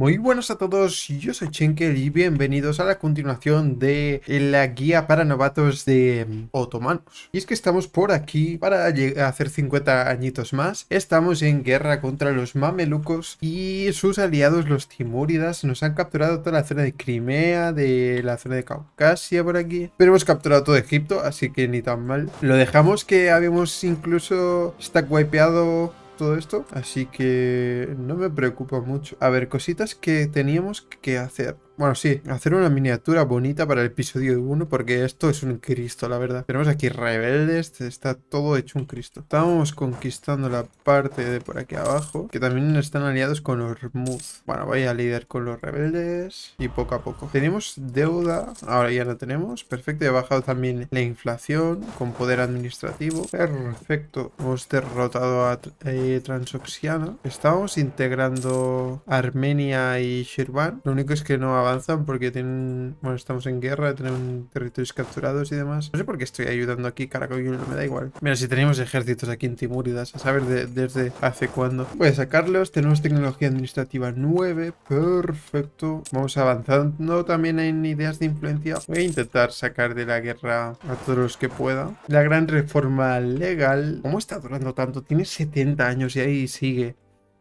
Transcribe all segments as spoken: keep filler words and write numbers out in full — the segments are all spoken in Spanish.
Muy buenas a todos, yo soy Chenkel y bienvenidos a la continuación de la guía para novatos de Otomanos. Y es que estamos por aquí para hacer cincuenta añitos más. Estamos en guerra contra los mamelucos y sus aliados los Timúridas. Nos han capturado toda la zona de Crimea, de la zona de Caucasia por aquí. Pero hemos capturado todo Egipto, así que ni tan mal. Lo dejamos, que habíamos incluso stackwipeado todo esto, así que no me preocupa mucho. A ver, cositas que teníamos que hacer. Bueno, sí, hacer una miniatura bonita para el episodio uno, porque esto es un Cristo, la verdad. Tenemos aquí rebeldes, está todo hecho un Cristo. Estamos conquistando la parte de por aquí abajo, que también están aliados con Ormuz. Bueno, voy a lidiar con los rebeldes y poco a poco. Tenemos deuda, ahora ya no tenemos. Perfecto, he bajado también la inflación con poder administrativo. Perfecto, hemos derrotado a eh, Transoxiana. Estamos integrando Armenia y Shirvan. Lo único es que no ha avanzan porque tienen... Bueno, estamos en guerra, tienen territorios capturados y demás. No sé por qué estoy ayudando aquí, Karakoyunlu, me da igual. Mira, si tenemos ejércitos aquí en Timúridas, a saber de, desde hace cuándo. Voy a sacarlos, tenemos tecnología administrativa nueve, perfecto. Vamos avanzando también en ideas de influencia. Voy a intentar sacar de la guerra a todos los que pueda. La gran reforma legal. ¿Cómo está durando tanto? Tiene setenta años y ahí sigue.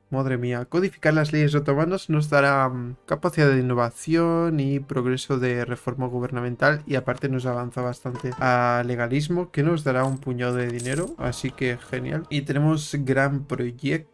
Madre mía, codificar las leyes otomanas nos dará capacidad de innovación y progreso de reforma gubernamental, y aparte nos avanza bastante a legalismo, que nos dará un puñado de dinero, así que genial. Y tenemos gran proyecto.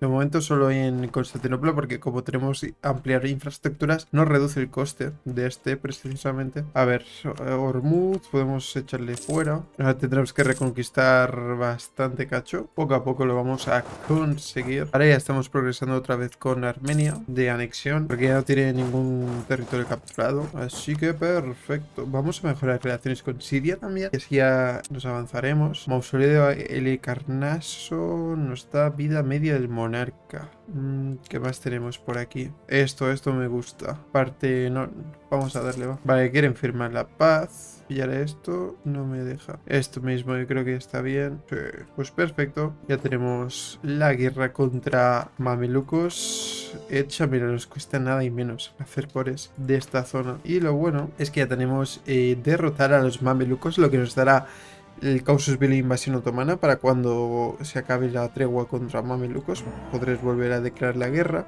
De momento solo en Constantinopla, porque como tenemos ampliar infraestructuras, nos reduce el coste de este precisamente. A ver, Hormuz, podemos echarle fuera. Ahora tendremos que reconquistar bastante cacho. Poco a poco lo vamos a conseguir. Ahora ya estamos progresando otra vez con Armenia de anexión, porque ya no tiene ningún territorio capturado. Así que perfecto. Vamos a mejorar relaciones con Siria también, y así ya nos avanzaremos. Mausoleo El Carnaso nos da vida media del monarca. ¿Qué más tenemos por aquí? Esto, esto me gusta. Parte, no, vamos a darle, va. Vale, quieren firmar la paz. Pillar esto, no me deja. Esto mismo yo creo que está bien. Sí, pues perfecto. Ya tenemos la guerra contra mamelucos hecha. Mira, nos cuesta nada y menos hacer pores de esta zona. Y lo bueno es que ya tenemos eh, derrotar a los mamelucos, lo que nos dará el casus belli invasión otomana para cuando se acabe la tregua contra mamelucos. Podréis volver a declarar la guerra.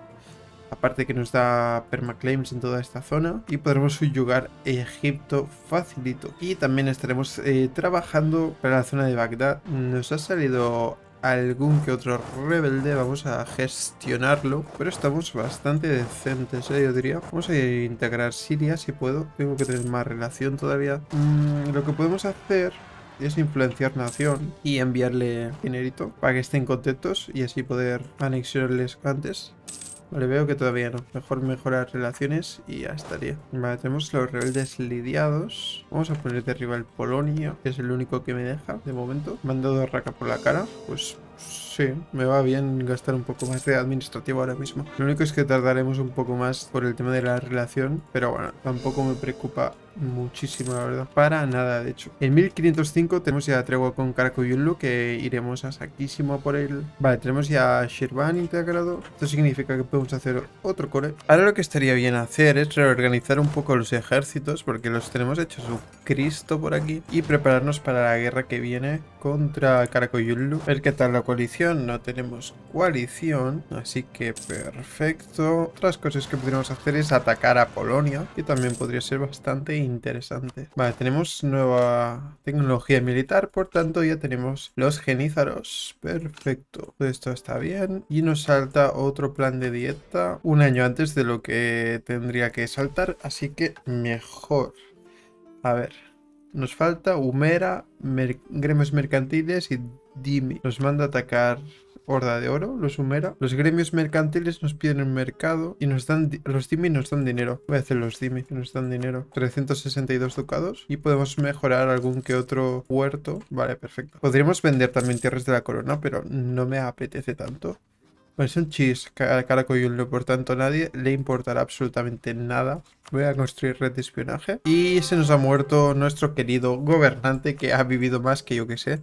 Aparte que nos da permaclaims en toda esta zona. Y podremos subyugar Egipto facilito. Y también estaremos eh, trabajando para la zona de Bagdad. Nos ha salido algún que otro rebelde, vamos a gestionarlo, pero estamos bastante decentes, ¿eh? Yo diría. Vamos a integrar Siria si puedo. Tengo que tener más relación todavía. Mm, lo que podemos hacer es influenciar nación y enviarle dinerito para que estén contentos y así poder anexionarles antes. Vale, veo que todavía no. Mejor mejorar relaciones y ya estaría. Vale, tenemos los rebeldes lidiados. Vamos a poner de arriba el Polonia, que es el único que me deja de momento. Me han dado raca por la cara. Pues sí, me va bien gastar un poco más de administrativo ahora mismo. Lo único es que tardaremos un poco más por el tema de la relación, pero bueno, tampoco me preocupa muchísimo, la verdad. Para nada, de hecho. En mil quinientos cinco tenemos ya tregua con Karakoyunlu, que iremos a saquísimo por él. Vale, tenemos ya Shirvan integrado. Esto significa que podemos hacer otro core. Ahora lo que estaría bien hacer es reorganizar un poco los ejércitos, porque los tenemos hechos un Cristo por aquí, y prepararnos para la guerra que viene contra Karakoyunlu. A ver qué tal la coalición. No tenemos coalición, así que perfecto. Otras cosas que podríamos hacer es atacar a Polonia, que también podría ser bastante interesante. Vale, tenemos nueva tecnología militar, por tanto ya tenemos los genízaros. Perfecto, todo esto está bien. Y nos salta otro plan de dieta un año antes de lo que tendría que saltar, así que mejor. A ver, nos falta Humera, mer gremios mercantiles y Dimi. Nos manda a atacar Horda de Oro, los Humera. Los gremios mercantiles nos piden un mercado y nos dan... Los Dimi nos dan dinero. Voy a hacer los Dimi, que nos dan dinero. trescientos sesenta y dos ducados. Y podemos mejorar algún que otro puerto. Vale, perfecto. Podríamos vender también tierras de la corona, pero no me apetece tanto. Bueno, es un chis, Karakoyunlu, por tanto nadie le importará absolutamente nada. Voy a construir red de espionaje. Y se nos ha muerto nuestro querido gobernante, que ha vivido más que yo que sé.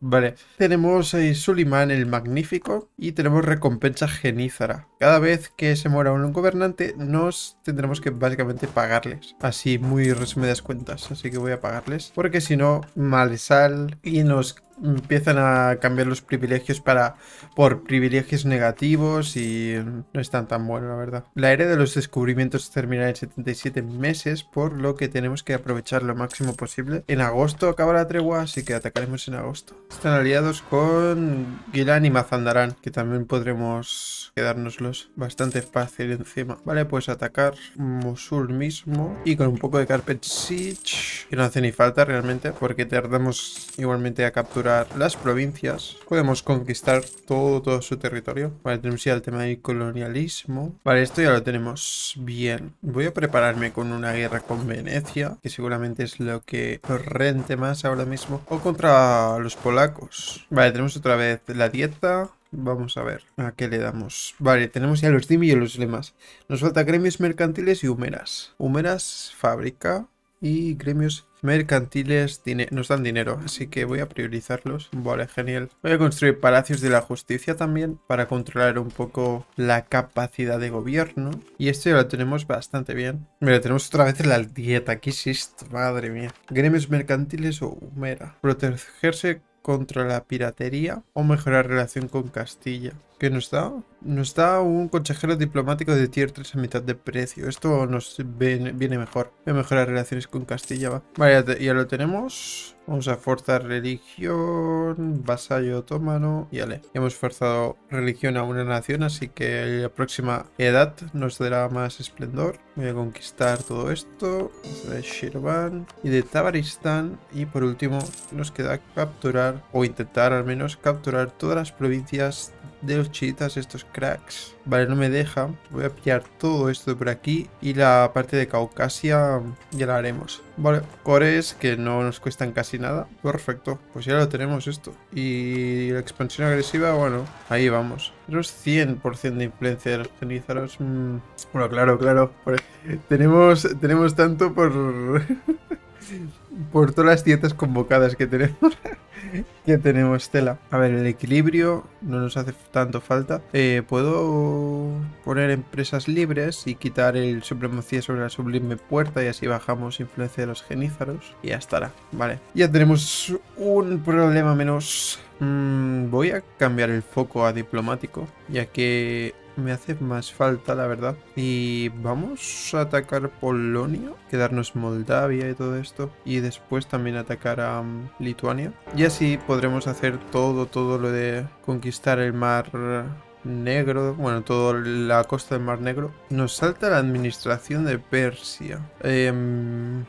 Vale, tenemos eh, Solimán el Magnífico y tenemos recompensa genízara. Cada vez que se muera un gobernante nos tendremos que básicamente pagarles. Así, muy resumidas cuentas. Así que voy a pagarles porque si no, mal sal y nos empiezan a cambiar los privilegios para por privilegios negativos y no están tan buenos, la verdad. La era de los descubrimientos terminará en setenta y siete meses, por lo que tenemos que aprovechar lo máximo posible. En agosto acaba la tregua, así que atacaremos en agosto. Están aliados con Gilán y Mazandarán, que también podremos quedárnoslos bastante fácil encima. Vale, pues atacar Mosul mismo y con un poco de Carpet Siege, que no hace ni falta realmente porque tardamos igualmente a capturar las provincias. Podemos conquistar todo, todo su territorio. Vale, tenemos ya el tema del colonialismo. Vale, esto ya lo tenemos bien. Voy a prepararme con una guerra con Venecia, que seguramente es lo que nos rente más ahora mismo, o contra los polacos. Vale, tenemos otra vez la dieta. Vamos a ver a qué le damos. Vale, tenemos ya los Dimi y los Ulemas. Nos falta gremios mercantiles y humeras. Humeras, fábrica y gremios mercantiles nos dan dinero, así que voy a priorizarlos. Vale, genial. Voy a construir palacios de la justicia también para controlar un poco la capacidad de gobierno. Y esto ya lo tenemos bastante bien. Mira, tenemos otra vez la dieta. ¿Qué es esto? Madre mía. Gremios mercantiles o humera. Protegerse contra la piratería o mejorar relación con Castilla. ¿Qué nos da? Nos da un consejero diplomático de tier tres a mitad de precio. Esto nos viene mejor. Voy a mejorar relaciones con Castilla, va. Vale, ya, ya lo tenemos. Vamos a forzar religión, vasallo otomano. Y vale, hemos forzado religión a una nación, así que la próxima edad nos dará más esplendor. Voy a conquistar todo esto de Shirvan y de Tabaristán. Y por último nos queda capturar, o intentar al menos capturar todas las provincias de los chiitas, estos cracks. Vale, no me deja. Voy a pillar todo esto por aquí y la parte de Caucasia ya la haremos. Vale, cores que no nos cuestan casi nada. Perfecto, pues ya lo tenemos esto. Y la expansión agresiva, bueno, ahí vamos. Tenemos cien por ciento de influencia de los genízaros. Mm. Bueno, claro, claro. Tenemos, tenemos tanto por... por todas las dietas convocadas que tenemos. Ya tenemos tela. A ver, el equilibrio no nos hace tanto falta. Eh, puedo poner empresas libres y quitar el supremacía sobre la sublime puerta y así bajamos influencia de los genízaros. Y ya estará. Vale. Ya tenemos un problema menos. Mm, voy a cambiar el foco a diplomático, ya que me hace más falta, la verdad. Y vamos a atacar Polonia, quedarnos Moldavia y todo esto. Y después también atacar a um, Lituania. Y así podremos hacer todo, todo lo de conquistar el mar Negro, bueno, toda la costa del Mar Negro. Nos salta la administración de Persia. Eh,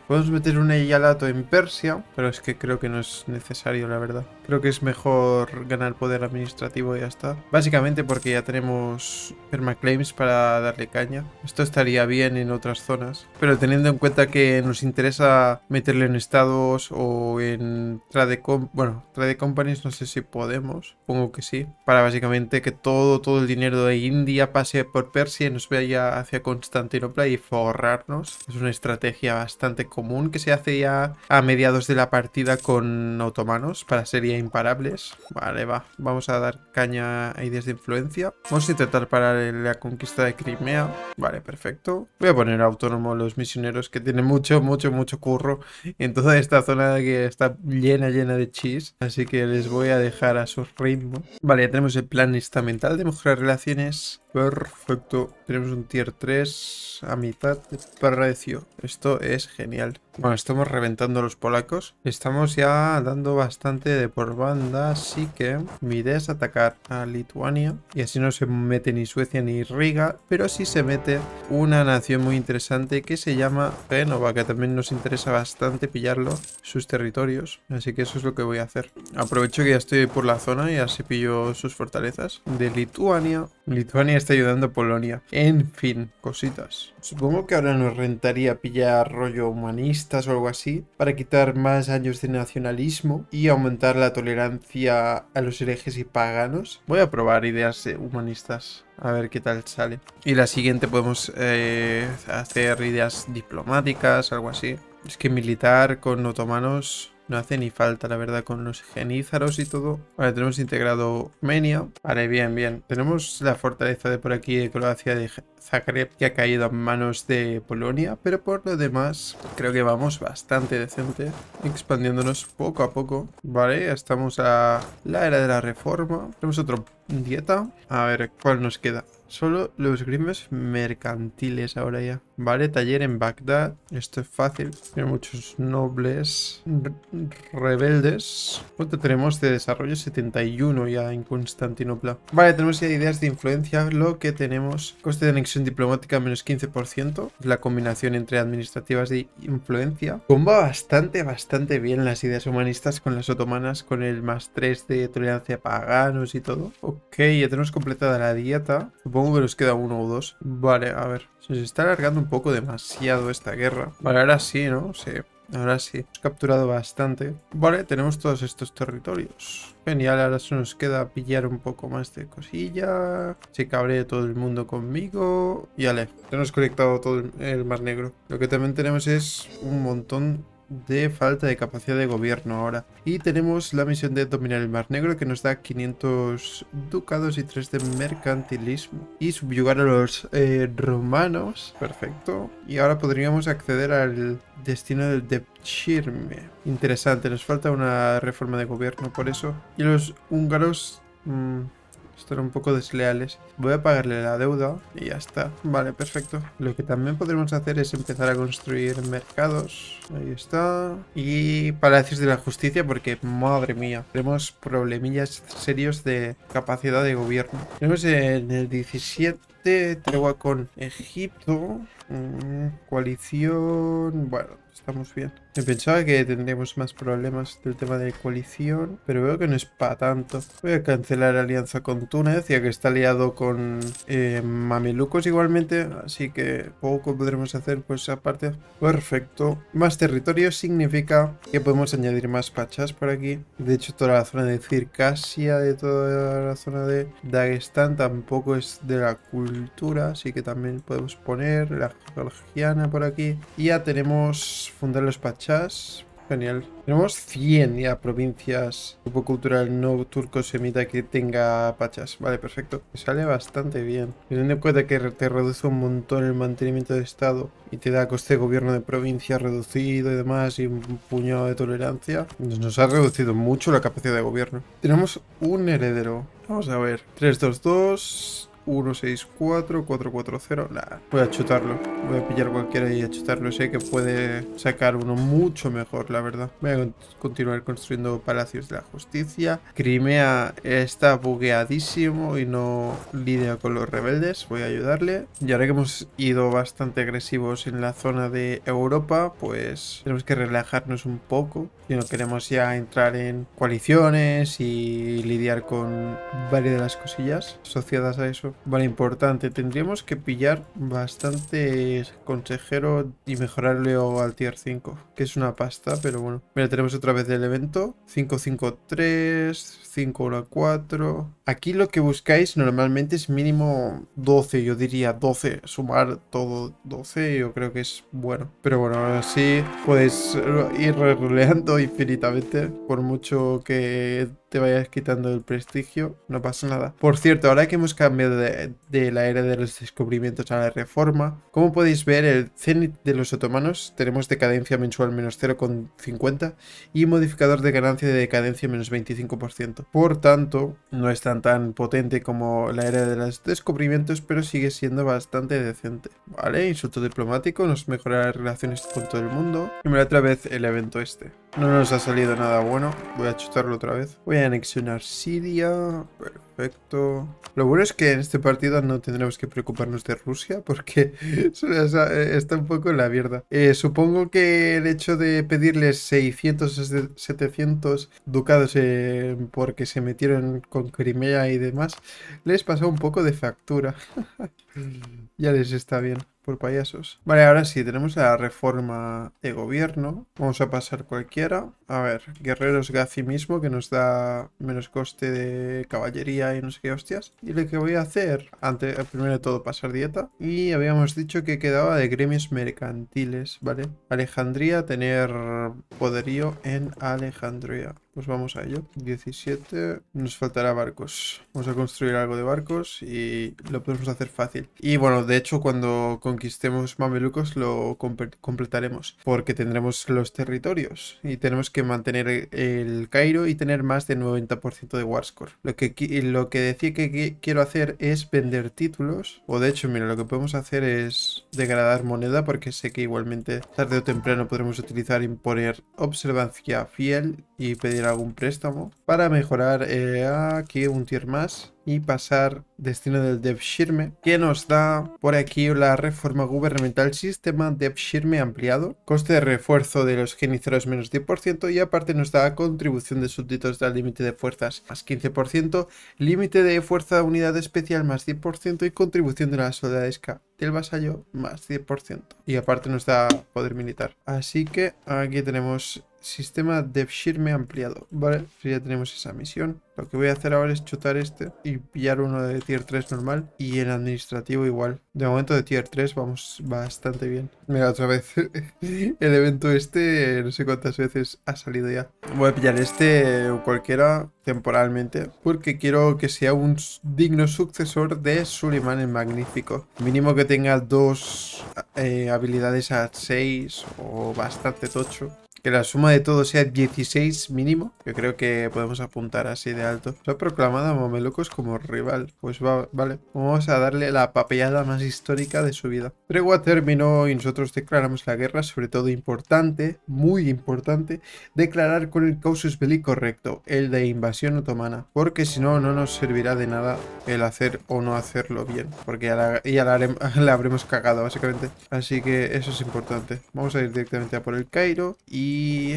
podemos meter un eyalato en Persia, pero es que creo que no es necesario, la verdad. Creo que es mejor ganar poder administrativo y ya está. Básicamente porque ya tenemos permaclaims para darle caña. Esto estaría bien en otras zonas, pero teniendo en cuenta que nos interesa meterle en estados o en trade, bueno, trade companies, no sé si podemos. Supongo que sí, para básicamente que todo, todo el dinero de India pase por Persia y nos vaya hacia Constantinopla y forrarnos. Es una estrategia bastante común que se hace ya a mediados de la partida con otomanos para ser imparables. Vale, va. Vamos a dar caña a ideas de influencia. Vamos a intentar parar la conquista de Crimea. Vale, perfecto. Voy a poner autónomo a los misioneros, que tienen mucho, mucho, mucho curro en toda esta zona que está llena, llena de chis. Así que les voy a dejar a su ritmo. Vale, ya tenemos el plan estamental de mejorar relaciones. Perfecto. Tenemos un tier tres a mitad de precio. Esto es genial. Bueno, estamos reventando a los polacos. Estamos ya dando bastante de por banda, así que mi idea es atacar a Lituania. Y así no se mete ni Suecia ni Riga, pero sí se mete una nación muy interesante que se llama Génova, que también nos interesa bastante pillarlo, sus territorios. Así que eso es lo que voy a hacer. Aprovecho que ya estoy por la zona y así pillo sus fortalezas de Lituania. Lituania está ayudando a Polonia. En fin, cositas. Supongo que ahora nos rentaría pillar rollo humanistas o algo así para quitar más años de nacionalismo y aumentar la tolerancia a los herejes y paganos. Voy a probar ideas humanistas, a ver qué tal sale. Y la siguiente podemos eh, hacer ideas diplomáticas, algo así. Es que militar con otomanos No hace ni falta, la verdad, con los genízaros y todo. Vale, tenemos integrado Armenia. Vale, bien, bien. Tenemos la fortaleza de por aquí de Croacia, de Zagreb, que ha caído a manos de Polonia. Pero por lo demás, creo que vamos bastante decente, expandiéndonos poco a poco. Vale, estamos a la era de la reforma. Tenemos otro dieta. A ver, ¿cuál nos queda? Solo los gremios mercantiles ahora ya. Vale, taller en Bagdad. Esto es fácil. Tiene muchos nobles re rebeldes. ¿Cuánto tenemos de desarrollo? setenta y uno ya en Constantinopla. Vale, tenemos ya ideas de influencia. Lo que tenemos. Coste de anexión diplomática menos quince por ciento. La combinación entre administrativas y influencia. Comba bastante, bastante bien las ideas humanistas con las otomanas. Con el más tres de tolerancia a paganos y todo. Ok, ya tenemos completada la dieta. Supongo que nos queda uno o dos. Vale, a ver. Se nos está alargando un poco demasiado esta guerra. Vale, ahora sí, ¿no? Sí, ahora sí. Hemos capturado bastante. Vale, tenemos todos estos territorios. Genial, ahora se nos queda pillar un poco más de cosilla. Se cabree todo el mundo conmigo. Y ale, tenemos conectado todo el Mar Negro. Lo que también tenemos es un montón de falta de capacidad de gobierno ahora. Y tenemos la misión de dominar el Mar Negro, que nos da quinientos ducados y tres de mercantilismo. Y subyugar a los eh, romanos. Perfecto. Y ahora podríamos acceder al destino del Depchirme. Interesante, nos falta una reforma de gobierno por eso. Y los húngaros... Mmm, están un poco desleales. Voy a pagarle la deuda y ya está. Vale, perfecto. Lo que también podremos hacer es empezar a construir mercados. Ahí está. Y palacios de la justicia porque, madre mía, tenemos problemillas serios de capacidad de gobierno. Tenemos en el diecisiete tregua con Egipto. Mm, coalición... Bueno... Estamos bien. Me pensaba que tendríamos más problemas del tema de coalición, pero veo que no es para tanto. Voy a cancelar alianza con Túnez, ya que está aliado con eh, Mamelucos igualmente, así que poco podremos hacer por esa parte. Perfecto. Más territorio significa que podemos añadir más pachas por aquí. De hecho, toda la zona de Circasia, de toda la zona de Dagestán, tampoco es de la cultura, así que también podemos poner la georgiana por aquí. Y ya tenemos... fundar los pachás. Genial. Tenemos cien ya provincias. Grupo cultural no turco semita que tenga pachas. Vale, perfecto. Me sale bastante bien. Teniendo en cuenta que te reduce un montón el mantenimiento de estado y te da coste de gobierno de provincia reducido y demás y un puñado de tolerancia, nos ha reducido mucho la capacidad de gobierno. Tenemos un heredero. Vamos a ver. tres dos dos... uno seis cuatro cuatro cuatro cero. Nah, voy a chutarlo. Voy a pillar cualquiera y a chutarlo. Sé que puede sacar uno mucho mejor, la verdad. Voy a continuar construyendo palacios de la justicia. Crimea está bugueadísimo y no lidia con los rebeldes. Voy a ayudarle. Y ahora que hemos ido bastante agresivos en la zona de Europa, pues tenemos que relajarnos un poco. Si no queremos ya entrar en coaliciones y lidiar con varias de las cosillas asociadas a eso. Vale, importante. Tendríamos que pillar bastante consejero y mejorarlo al tier cinco, que es una pasta, pero bueno. Mira, tenemos otra vez el evento. cinco cinco tres, cinco uno cuatro. Aquí lo que buscáis normalmente es mínimo doce, yo diría doce. Sumar todo doce, yo creo que es bueno. Pero bueno, así puedes ir roleando infinitamente. Por mucho que te vayas quitando el prestigio, no pasa nada. Por cierto, ahora que hemos cambiado de, de la era de los descubrimientos a la reforma, como podéis ver, el cenit de los otomanos, tenemos decadencia mensual menos cero coma cincuenta y modificador de ganancia de decadencia menos veinticinco por ciento. Por tanto, no es tan tan potente como la era de los descubrimientos, pero sigue siendo bastante decente. Vale, insulto diplomático, nos mejorará las relaciones con todo el mundo. Y mira otra vez el evento este. No nos ha salido nada bueno. Voy a chutarlo otra vez. Voy a anexionar Siria. Perfecto. Lo bueno es que en este partido no tendremos que preocuparnos de Rusia porque está un poco en la mierda. Eh, supongo que el hecho de pedirles seiscientos o setecientos ducados eh, porque se metieron con Crimea y demás les pasó un poco de factura. Ya les está bien. Por payasos. Vale, ahora sí, tenemos la reforma de gobierno. Vamos a pasar cualquiera. A ver, guerreros Gazi mismo, que nos da menos coste de caballería y no sé qué hostias. Y lo que voy a hacer, antes, primero de todo, pasar dieta. Y habíamos dicho que quedaba de gremios mercantiles, ¿vale? Alejandría, tener poderío en Alejandría. Pues vamos a ello. diecisiete. Nos faltará barcos. Vamos a construir algo de barcos y lo podemos hacer fácil. Y bueno, de hecho, cuando conquistemos Mamelucos lo completaremos. Porque tendremos los territorios. Y tenemos que mantener el Cairo y tener más del noventa por ciento de Warscore. Lo que, lo que decía que quiero hacer es vender títulos. O de hecho, mira, lo que podemos hacer es degradar moneda. Porque sé que igualmente tarde o temprano podremos utilizar imponer observancia fiel y pedir algún préstamo para mejorar eh, aquí un tier más y pasar destino del Debshirme, que nos da por aquí la reforma gubernamental, sistema Debshirme ampliado, coste de refuerzo de los genízaros menos diez por ciento y aparte nos da contribución de súbditos al límite de fuerzas más quince por ciento, límite de fuerza de unidad especial más diez por ciento y contribución de la soldadesca del vasallo más diez por ciento y aparte nos da poder militar. Así que aquí tenemos sistema Debshirme ampliado, vale, ya tenemos esa misión. Lo que voy a hacer ahora es chutar este y pillar uno de tier tres normal y el administrativo igual. De momento de tier tres vamos bastante bien. Mira, otra vez el evento este, no sé cuántas veces ha salido ya. Voy a pillar este o cualquiera temporalmente porque quiero que sea un digno sucesor de Solimán el Magnífico. Mínimo que tenga dos eh, habilidades a seis o bastante tocho. Que la suma de todo sea dieciséis mínimo. Yo creo que podemos apuntar así de alto. Se ha proclamado a Mamelucos como rival. Pues va, vale. Vamos a darle la papellada más histórica de su vida. Tregua terminó y nosotros declaramos la guerra. Sobre todo importante, muy importante, declarar con el casus belli correcto, el de invasión otomana. Porque si no, no nos servirá de nada el hacer o no hacerlo bien. Porque ya la, ya la, haremos, la habremos cagado, básicamente. Así que eso es importante. Vamos a ir directamente a por el Cairo. Y...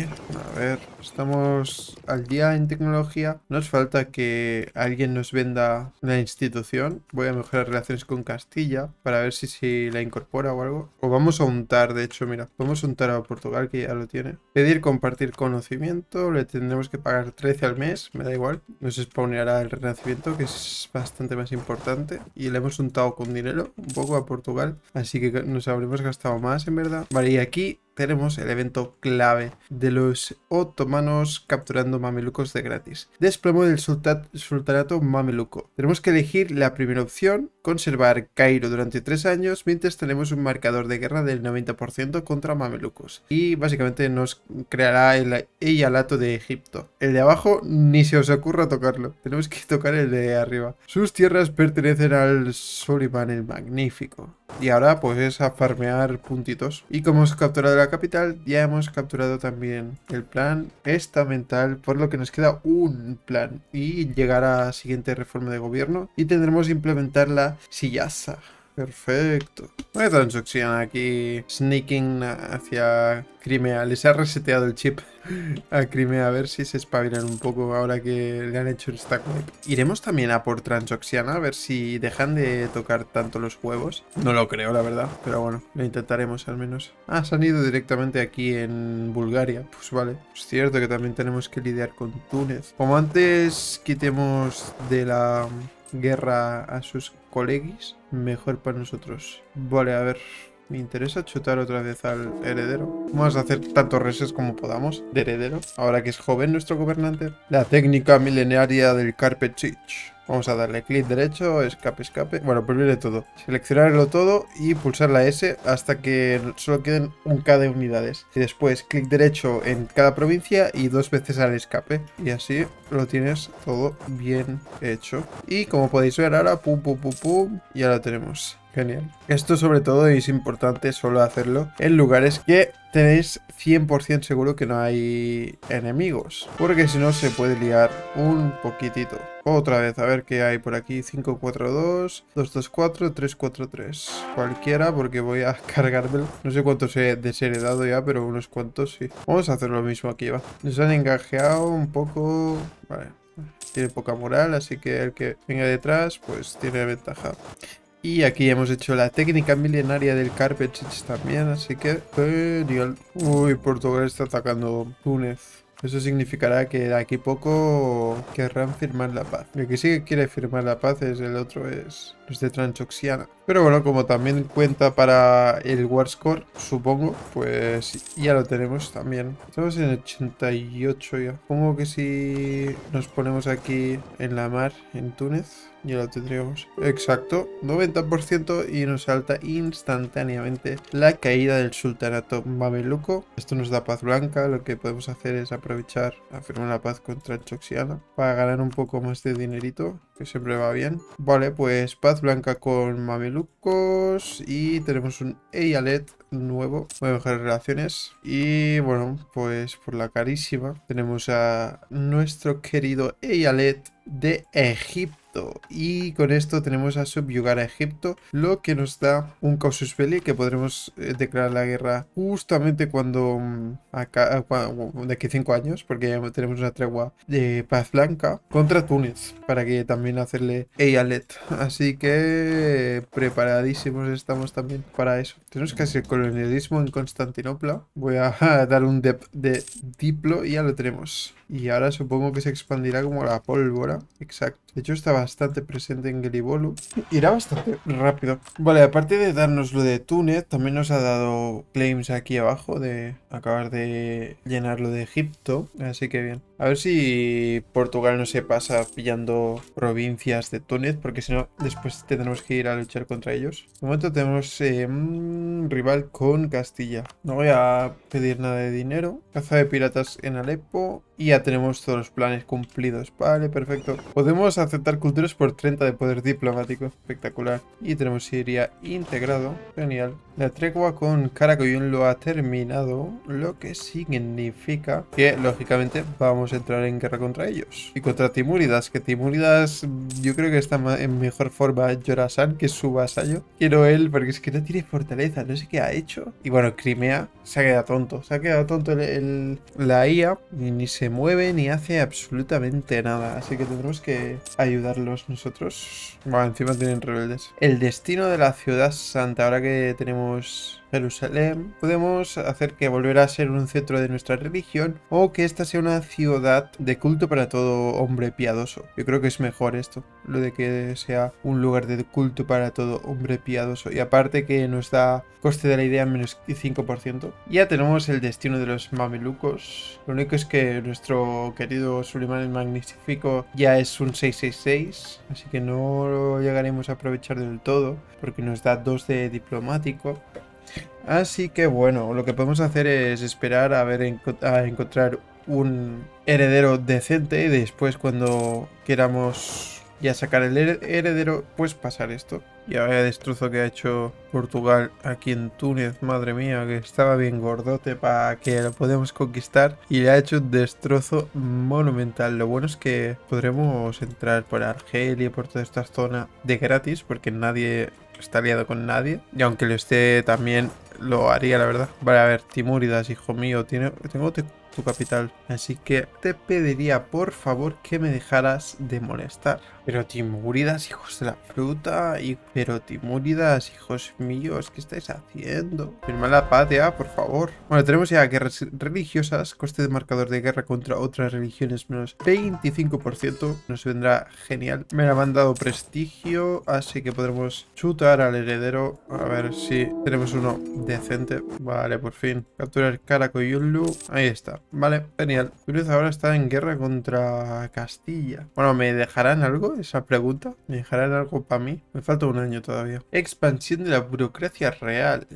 a ver, estamos al día en tecnología. Nos falta que alguien nos venda la institución. Voy a mejorar relaciones con Castilla para ver si, si la incorpora o algo. O vamos a untar, de hecho, mira. Vamos a untar a Portugal, que ya lo tiene. Pedir compartir conocimiento. Le tendremos que pagar trece al mes. Me da igual. Nos spawneará el renacimiento, que es bastante más importante. Y le hemos untado con dinero un poco a Portugal. Así que nos habremos gastado más, en verdad. Vale, y aquí tenemos el evento clave de los otomanos capturando mamelucos de gratis. Desplomo del sultanato mameluco. Tenemos que elegir la primera opción, conservar Cairo durante tres años, mientras tenemos un marcador de guerra del noventa por ciento contra mamelucos. Y básicamente nos creará el eyalato de Egipto. El de abajo ni se os ocurra tocarlo. Tenemos que tocar el de arriba. Sus tierras pertenecen al Solimán el Magnífico. Y ahora pues es a farmear puntitos. Y como hemos capturado la capital, ya hemos capturado también el plan estamental, por lo que nos queda un plan y llegar a la siguiente reforma de gobierno y tendremos que implementar la siyasa. Perfecto. Voy a Transoxiana aquí sneaking hacia Crimea. Les ha reseteado el chip a Crimea, a ver si se espabilan un poco ahora que le han hecho el stack. Iremos también a por Transoxiana, a ver si dejan de tocar tanto los huevos. No lo creo, la verdad, pero bueno, lo intentaremos al menos. Ah, se han ido directamente aquí en Bulgaria. Pues vale, es cierto que también tenemos que lidiar con Túnez. Como antes quitemos de la guerra a sus colegis, mejor para nosotros. Vale, a ver, me interesa chutar otra vez al heredero. Vamos a hacer tantos reses como podamos de heredero, ahora que es joven nuestro gobernante. La técnica milenaria del carpet stitch. Vamos a darle clic derecho, escape, escape. Bueno, primero de todo, seleccionarlo todo y pulsar la S hasta que solo queden un K de unidades. Y después clic derecho en cada provincia y dos veces al escape. Y así lo tienes todo bien hecho. Y como podéis ver ahora, pum, pum, pum, pum, ya lo tenemos. Genial. Esto sobre todo es importante solo hacerlo en lugares que tenéis cien por ciento seguro que no hay enemigos. Porque si no se puede liar un poquitito. Otra vez, a ver qué hay por aquí. cinco cuatro dos, dos dos cuatro, tres cuatro tres. Cualquiera porque voy a cargármelo. No sé cuántos he desheredado ya, pero unos cuantos sí. Vamos a hacer lo mismo aquí, va. Nos han engajeado un poco. Vale. Tiene poca moral, así que el que venga detrás pues tiene ventaja. Y aquí hemos hecho la técnica milenaria del Carpetich también, así que genial. Uy, Portugal está atacando Túnez. Eso significará que de aquí poco querrán firmar la paz. El que sí que quiere firmar la paz es el otro, es los de Transoxiana. Pero bueno, como también cuenta para el Warscore, supongo, pues ya lo tenemos también. Estamos en ochenta y ocho ya. Supongo que si nos ponemos aquí en la mar, en Túnez, ya lo tendríamos. Exacto, noventa por ciento y nos salta instantáneamente la caída del sultanato mameluco. Esto nos da paz blanca, lo que podemos hacer es aprovechar a firmar la paz contra el Transoxiana para ganar un poco más de dinerito, que siempre va bien. Vale, pues paz blanca con mamelucos y tenemos un Eyalet nuevo. Voy a mejorar relaciones. Y bueno, pues por la carísima tenemos a nuestro querido Eyalet de Egipto. Y con esto tenemos a subyugar a Egipto, lo que nos da un casus belli, que podremos eh, declarar la guerra justamente cuando acá, bueno, de aquí cinco años, porque ya tenemos una tregua de paz blanca contra Túnez, para que también hacerle Eyalet. Así que preparadísimos estamos también para eso. Tenemos casi el colonialismo en Constantinopla. Voy a dar un dep de diplo y ya lo tenemos. Y ahora supongo que se expandirá como la pólvora. Exacto. De hecho está bastante presente en Gelibolu. Irá bastante rápido. Vale, aparte de darnos lo de Túnez, también nos ha dado claims aquí abajo de acabar de llenarlo de Egipto. Así que bien. A ver si Portugal no se pasa pillando provincias de Túnez, porque si no después tendremos que ir a luchar contra ellos. De momento tenemos eh, un rival con Castilla. No voy a pedir nada de dinero. Caza de piratas en Alepo. Y ya tenemos todos los planes cumplidos. Vale, perfecto. Podemos aceptar culturas por treinta de poder diplomático. Espectacular. Y tenemos Siria integrado. Genial. La tregua con Karakoyunlu ha terminado. Lo que significa que, lógicamente, vamos a entrar en guerra contra ellos. Y contra Timúridas. Que Timúridas yo creo que está en mejor forma Yorasan, que es su vasallo. Quiero él porque es que no tiene fortaleza. No sé qué ha hecho. Y bueno, Crimea se ha quedado tonto. Se ha quedado tonto el, el, la I A. Y ni se mueve ni hace absolutamente nada, así que tendremos que ayudarlos nosotros. Bueno, encima tienen rebeldes. El destino de la ciudad santa, ahora que tenemos Jerusalén, podemos hacer que volverá a ser un centro de nuestra religión o que esta sea una ciudad de culto para todo hombre piadoso. Yo creo que es mejor esto, lo de que sea un lugar de culto para todo hombre piadoso. Y aparte que nos da coste de la idea menos cinco por ciento. Ya tenemos el destino de los mamelucos. Lo único es que nuestro querido Solimán el Magnífico ya es un seiscientos sesenta y seis, así que no lo llegaremos a aprovechar del todo porque nos da dos de diplomático. Así que bueno, lo que podemos hacer es esperar a ver a encontrar un heredero decente y después cuando queramos ya sacar el heredero, pues pasar esto. Y ahora el destrozo que ha hecho Portugal aquí en Túnez, madre mía, que estaba bien gordote para que lo podamos conquistar. Y le ha hecho un destrozo monumental. Lo bueno es que podremos entrar por Argelia, por toda esta zona de gratis, porque nadie está aliado con nadie. Y aunque lo esté también, lo haría, la verdad. Vale, a ver, Timúridas, hijo mío, tiene, tengo tu, tu capital. Así que te pediría, por favor, que me dejaras de molestar. Pero Timúridas, hijos de la fruta. Y, pero Timúridas, hijos míos, ¿qué estáis haciendo? Firma la paz ya, por favor. Bueno, tenemos ya guerras religiosas. Coste de marcador de guerra contra otras religiones menos veinticinco por ciento. Nos vendrá genial. Me la han dado prestigio, así que podremos chutar al heredero. A ver si tenemos uno decente. Vale, por fin. Capturar Karakoyunlu. Ahí está. Vale, genial. Túnez ahora está en guerra contra Castilla. Bueno, ¿me dejarán algo? Esa pregunta. ¿Me dejarán algo para mí? Me falta un año todavía. Expansión de la burocracia real.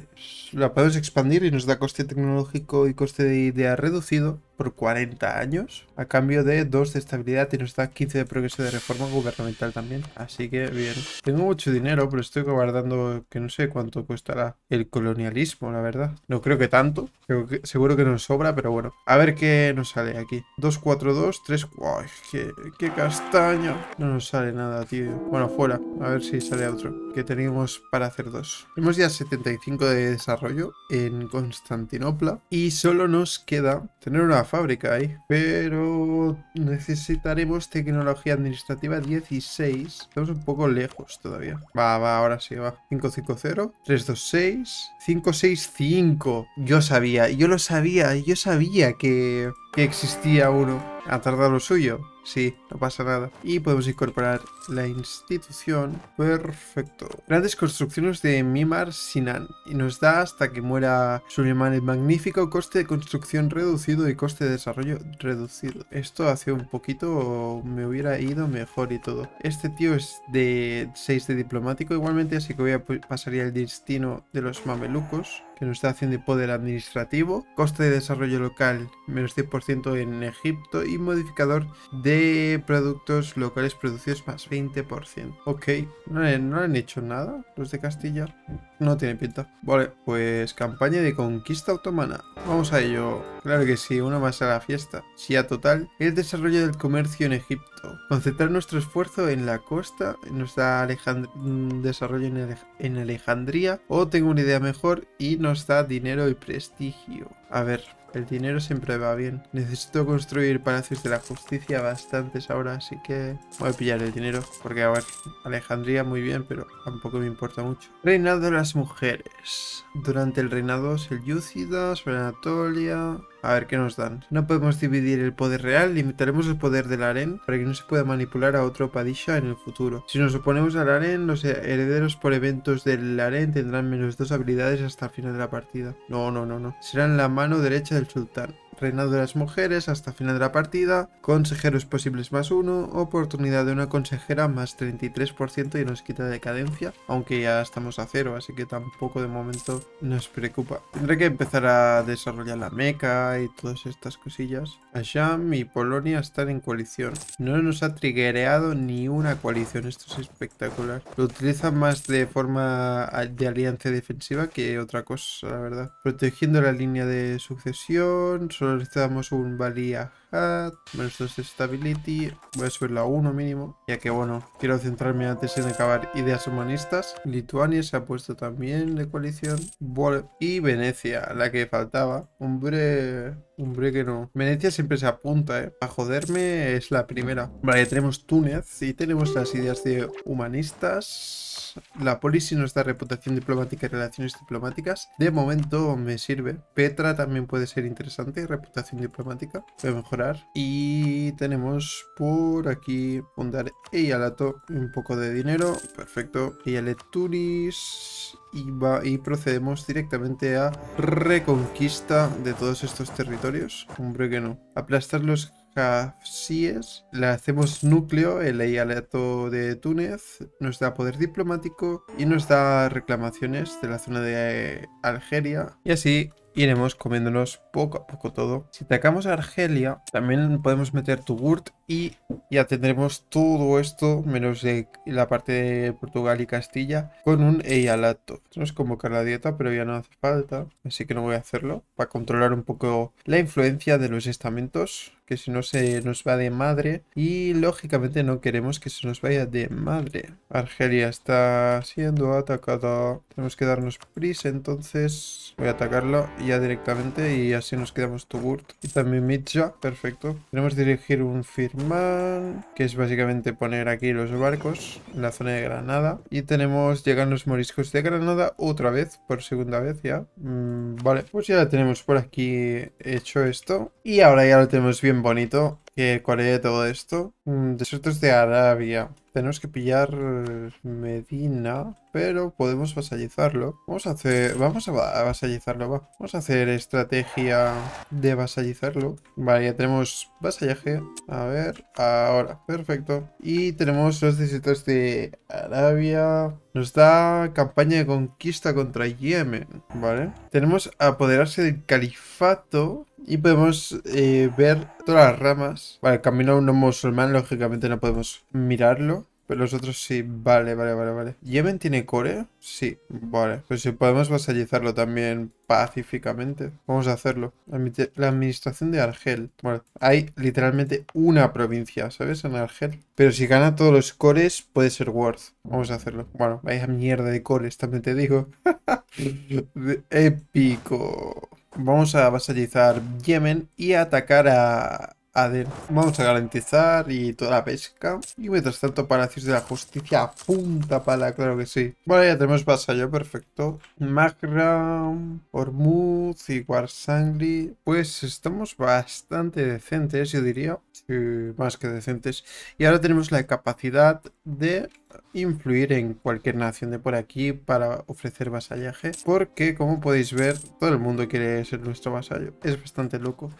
La podemos expandir y nos da coste tecnológico y coste de idea reducido por cuarenta años, a cambio de dos de estabilidad y nos da quince de progreso de reforma gubernamental también, así que bien. Tengo mucho dinero, pero estoy guardando que no sé cuánto costará el colonialismo, la verdad. No creo que tanto, creo que, seguro que nos sobra, pero bueno. A ver qué nos sale aquí. dos, cuatro, dos, tres... ¡Uy, qué, qué castaño! No nos sale nada, tío. Bueno, fuera. A ver si sale otro. Que tenemos para hacer dos. Tenemos ya setenta y cinco de desarrollo en Constantinopla y solo nos queda tener una la fábrica ahí, pero necesitaremos tecnología administrativa dieciséis. Estamos un poco lejos todavía. Va, va, ahora sí, va. cinco cinco cero, tres dos seis, cinco seis cinco. Yo sabía, yo lo sabía, yo sabía que, que existía uno. Ha tardado lo suyo. Sí, no pasa nada. Y podemos incorporar la institución. Perfecto. Grandes construcciones de Mimar Sinan. Y nos da hasta que muera Solimán el Magnífico. Coste de construcción reducido y coste de desarrollo reducido. Esto hace un poquito me hubiera ido mejor y todo. Este tío es de seis de diplomático igualmente. Así que voy a pasar ya el destino de los mamelucos. Que nos da acción de poder administrativo. Coste de desarrollo local menos diez por ciento en Egipto. Y modificador de productos locales producidos más veinte por ciento. Ok, ¿No, no han hecho nada los de Castilla? No tiene pinta. Vale, pues campaña de conquista otomana. Vamos a ello. Claro que sí, uno más a la fiesta. Sí, a total. El desarrollo del comercio en Egipto. Concentrar nuestro esfuerzo en la costa. Nos da Alejandr desarrollo en, Alej en Alejandría. O tengo una idea mejor y nos da dinero y prestigio. A ver, el dinero siempre va bien. Necesito construir palacios de la justicia bastantes ahora, así que voy a pillar el dinero. Porque a ver, Alejandría muy bien, pero tampoco me importa mucho. Reinado de las mujeres. Durante el reinado selyúcida, sobre Anatolia... A ver qué nos dan. No podemos dividir el poder real. Limitaremos el poder del harén para que no se pueda manipular a otro padisha en el futuro. Si nos oponemos al harén, los herederos por eventos del harén tendrán menos dos habilidades hasta el final de la partida. No, no, no, no. Serán la mano derecha del sultán. Reinado de las mujeres hasta el final de la partida. Consejeros posibles más uno. Oportunidad de una consejera más treinta y tres por ciento y nos quita decadencia. Aunque ya estamos a cero, así que tampoco de momento nos preocupa. Tendré que empezar a desarrollar la meca y todas estas cosillas. Asham y Polonia están en coalición. No nos ha triggereado ni una coalición. Esto es espectacular. Lo utilizan más de forma de alianza defensiva que otra cosa, la verdad. Protegiendo la línea de sucesión. Necesitamos un valía hat, menos dos stability, voy a subirla a uno mínimo, ya que bueno, quiero centrarme antes en acabar ideas humanistas. Lituania se ha puesto también de coalición, y Venecia, la que faltaba, hombre, hombre que no, Venecia siempre se apunta, eh, para joderme es la primera. Vale, ya tenemos Túnez y tenemos las ideas de humanistas. La policy nos da reputación diplomática y relaciones diplomáticas. De momento me sirve. Petra también puede ser interesante. Reputación diplomática. Voy a mejorar. Y tenemos por aquí fundar Eyalato. Un poco de dinero. Perfecto. Eyaleturis. Y, va, y procedemos directamente a reconquista de todos estos territorios. Hombre que no. Aplastar los... Hafsíes, le hacemos núcleo, el Eyalato de Túnez, nos da poder diplomático y nos da reclamaciones de la zona de Argelia y así iremos comiéndonos poco a poco todo. Si atacamos a Argelia, también podemos meter Tugurt y ya tendremos todo esto, menos de la parte de Portugal y Castilla, con un Eyalato. Nos convoca la dieta, pero ya no hace falta, así que no voy a hacerlo, para controlar un poco la influencia de los estamentos, que si no se nos va de madre, y lógicamente no queremos que se nos vaya de madre. Argelia está siendo atacada, tenemos que darnos prisa, entonces voy a atacarlo ya directamente y así nos quedamos Tugurt y también Mitja. Perfecto. Tenemos que dirigir un Firman, que es básicamente poner aquí los barcos en la zona de Granada, y tenemos, llegan los moriscos de Granada otra vez, por segunda vez ya. Mm, vale, pues ya tenemos por aquí hecho esto y ahora ya lo tenemos bien bonito. Que cuál es todo esto. Mm, desiertos de Arabia. Tenemos que pillar Medina, pero podemos vasallizarlo. Vamos a hacer... Vamos a vasallizarlo, va. Vamos a hacer estrategia de vasallizarlo. Vale, ya tenemos vasallaje. A ver, ahora. Perfecto. Y tenemos los desiertos de Arabia. Nos da campaña de conquista contra Yemen. Vale. Tenemos apoderarse del califato. Y podemos eh, ver todas las ramas. Vale, el camino no musulmán, lógicamente no podemos mirarlo. Pero los otros sí. Vale, vale, vale, vale. ¿Yemen tiene Corea? Sí. Vale. Pues si podemos vasallizarlo también pacíficamente. Vamos a hacerlo. La administración de Argel. Bueno, hay literalmente una provincia, ¿sabes? En Argel. Pero si gana todos los cores, puede ser worth. Vamos a hacerlo. Bueno, vaya mierda de cores, también te digo. Épico. Vamos a vasallizar Yemen y a atacar a Aden. Vamos a garantizar y toda la pesca. Y mientras tanto, palacios de la justicia a punta pala, claro que sí. Vale, ya tenemos vasallo, perfecto. Magra, Ormuz y Warsangali. Pues estamos bastante decentes, yo diría. Sí, más que decentes. Y ahora tenemos la capacidad de influir en cualquier nación de por aquí para ofrecer vasallaje, porque como podéis ver todo el mundo quiere ser nuestro vasallo, es bastante loco.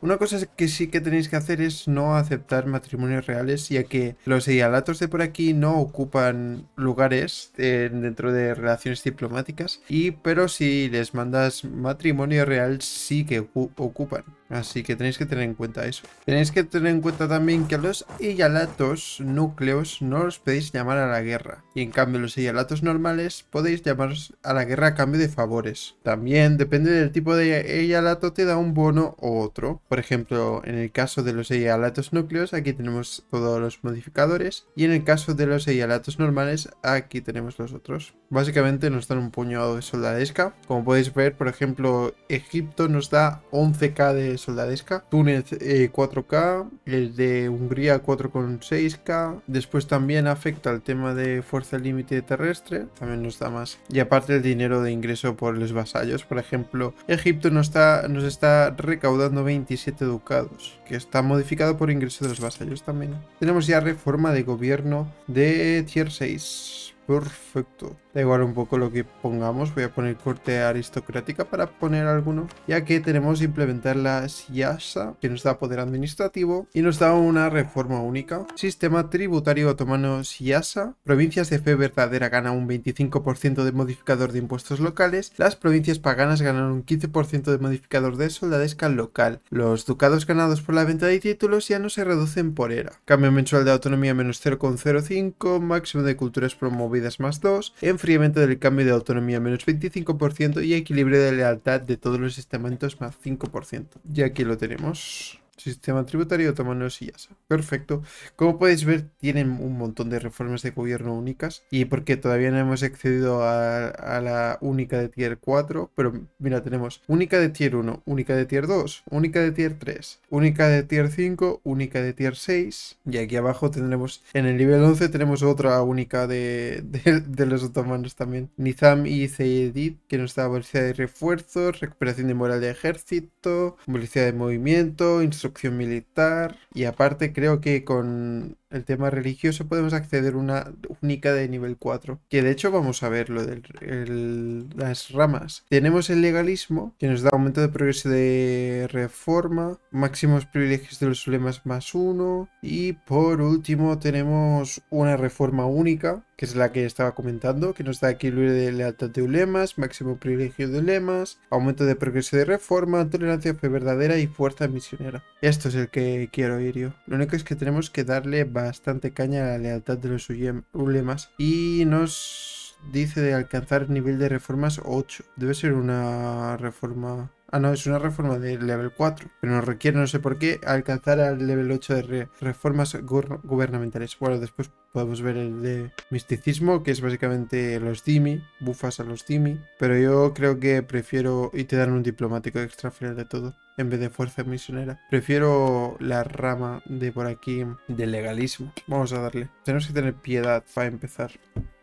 Una cosa que sí que tenéis que hacer es no aceptar matrimonios reales, ya que los idealatos de por aquí no ocupan lugares eh, dentro de relaciones diplomáticas, y pero si les mandas matrimonio real sí que ocupan. Así que tenéis que tener en cuenta eso. Tenéis que tener en cuenta también que los eyalatos núcleos no los podéis llamar a la guerra. Y en cambio los eyalatos normales podéis llamaros a la guerra a cambio de favores. También depende del tipo de eyalato, te da un bono u otro. Por ejemplo, en el caso de los eyalatos núcleos aquí tenemos todos los modificadores. Y en el caso de los eyalatos normales aquí tenemos los otros. Básicamente nos dan un puñado de soldadesca. Como podéis ver, por ejemplo, Egipto nos da once K de soldadesca, Túnez eh, cuatro K, el de Hungría cuatro coma seis K, después también afecta el tema de fuerza límite terrestre, también nos da más, y aparte el dinero de ingreso por los vasallos. Por ejemplo, Egipto nos está, nos está recaudando veintisiete ducados, que está modificado por ingreso de los vasallos también. Tenemos ya reforma de gobierno de tier seis. Perfecto. Da igual un poco lo que pongamos. Voy a poner corte aristocrática para poner alguno. Ya que tenemos que implementar la siyasa, que nos da poder administrativo y nos da una reforma única. Sistema tributario otomano siyasa. Provincias de fe verdadera ganan un veinticinco por ciento de modificador de impuestos locales. Las provincias paganas ganan un quince por ciento de modificador de soldadesca local. Los ducados ganados por la venta de títulos ya no se reducen por era. Cambio mensual de autonomía menos cero coma cero cinco. Máximo de culturas promovidas más dos, enfriamiento del cambio de autonomía menos veinticinco por ciento y equilibrio de lealtad de todos los estamentos más cinco por ciento. Y aquí lo tenemos. Sistema tributario otomano siyasa. Perfecto. Como podéis ver, tienen un montón de reformas de gobierno únicas. Y porque todavía no hemos accedido a, a la única de tier cuatro. Pero mira, tenemos única de tier uno, única de tier dos, única de tier tres, única de tier cinco, única de tier seis. Y aquí abajo tendremos, en el nivel once, tenemos otra única de, de, de los otomanos también. Nizam y Zeydid, que nos da velocidad de refuerzos, recuperación de moral de ejército, velocidad de movimiento, instrucción militar, y aparte creo que con el tema religioso podemos acceder a una única de nivel cuatro, que de hecho vamos a ver lo de las ramas. Tenemos el legalismo, que nos da aumento de progreso de reforma, máximos privilegios de los ulemas más uno, y por último tenemos una reforma única, que es la que estaba comentando, que nos da equilibrio de lealtad de ulemas, máximo privilegio de ulemas, aumento de progreso de reforma, tolerancia fe verdadera y fuerza misionera. Esto es el que quiero ir yo. Lo único es que tenemos que darle bastante caña a la lealtad de los ulemas. Y nos dice de alcanzar nivel de reformas ocho. Debe ser una reforma... Ah, no, es una reforma de level cuatro, pero nos requiere, no sé por qué, alcanzar al level ocho de re reformas gubernamentales. Bueno, después podemos ver el de misticismo, que es básicamente los Dimi, bufas a los Dimi, pero yo creo que prefiero... Y te dan un diplomático extra final de todo, en vez de fuerza misionera. Prefiero la rama de por aquí, de legalismo. Vamos a darle. Tenemos que tener piedad para empezar.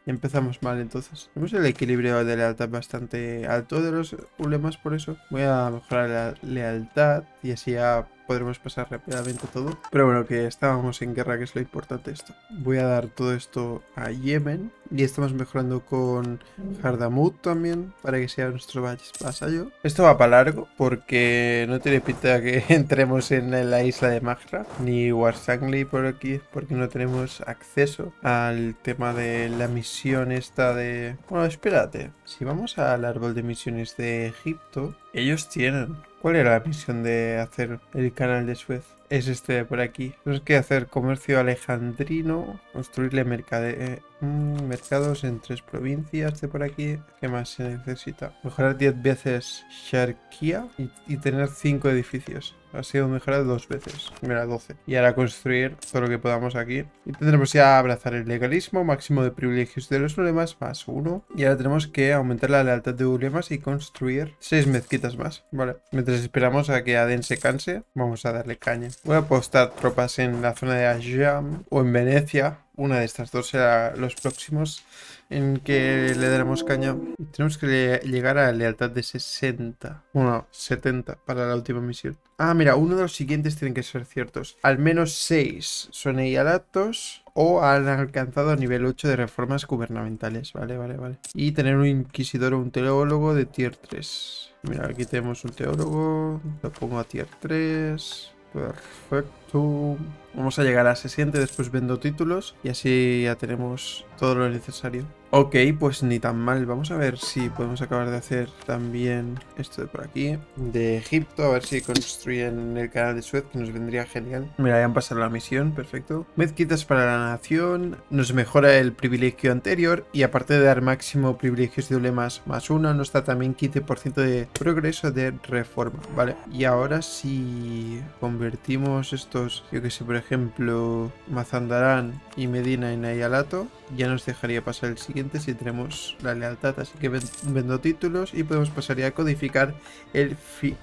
Empezamos mal entonces. Tenemos el equilibrio de lealtad bastante alto de los ulemas, por eso. Voy a mejorar la lealtad y así ya podremos pasar rápidamente todo. Pero bueno, que estábamos en guerra, que es lo importante esto. Voy a dar todo esto a Yemen. Y estamos mejorando con Hadramut también, para que sea nuestro vasallo. Esto va para largo, porque no tiene pinta que entremos en la isla de Magra, ni Warsangali por aquí, porque no tenemos acceso al tema de la misión esta de... Bueno, espérate. Si vamos al árbol de misiones de Egipto, ellos tienen... ¿Cuál era la misión de hacer el canal de Suez? es este de por aquí. Tenemos que hacer comercio alejandrino, construirle mercade mm, mercados en tres provincias de por aquí. ¿Qué más se necesita? Mejorar diez veces Sharkia y, y tener cinco edificios. Ha sido mejorado dos veces, mira, doce. Y ahora construir todo lo que podamos aquí. Y tendremos ya abrazar el legalismo, máximo de privilegios de los ulemas, más uno. Y ahora tenemos que aumentar la lealtad de ulemas y construir seis mezquitas más. Vale, mientras esperamos a que Aden se canse, vamos a darle caña. Voy a postar tropas en la zona de Asham o en Venecia. Una de estas dos será los próximos en que le daremos caña. Tenemos que llegar a la lealtad de sesenta. Bueno, setenta para la última misión. Ah, mira, uno de los siguientes tienen que ser ciertos. Al menos seis son eyalatos o han alcanzado nivel ocho de reformas gubernamentales. Vale, vale, vale. Y tener un inquisidor o un teólogo de tier tres. Mira, aquí tenemos un teólogo. Lo pongo a tier tres. Perfecto. Vamos a llegar a sesenta, después vendo títulos y así ya tenemos todo lo necesario. Ok, pues ni tan mal. Vamos a ver si podemos acabar de hacer también esto de por aquí. De Egipto, a ver si construyen el canal de Suez, que nos vendría genial. Mira, ya han pasado la misión, perfecto. Mezquitas para la nación, nos mejora el privilegio anterior y aparte de dar máximo privilegios de ulemas más uno, nos da también quince por ciento de progreso de reforma, ¿vale? Y ahora si convertimos estos, yo que sé, por ejemplo, Mazandarán y Medina en Ayalato, ya nos dejaría pasar el siguiente si tenemos la lealtad, así que vendo títulos y podemos pasar ya a codificar el F I C.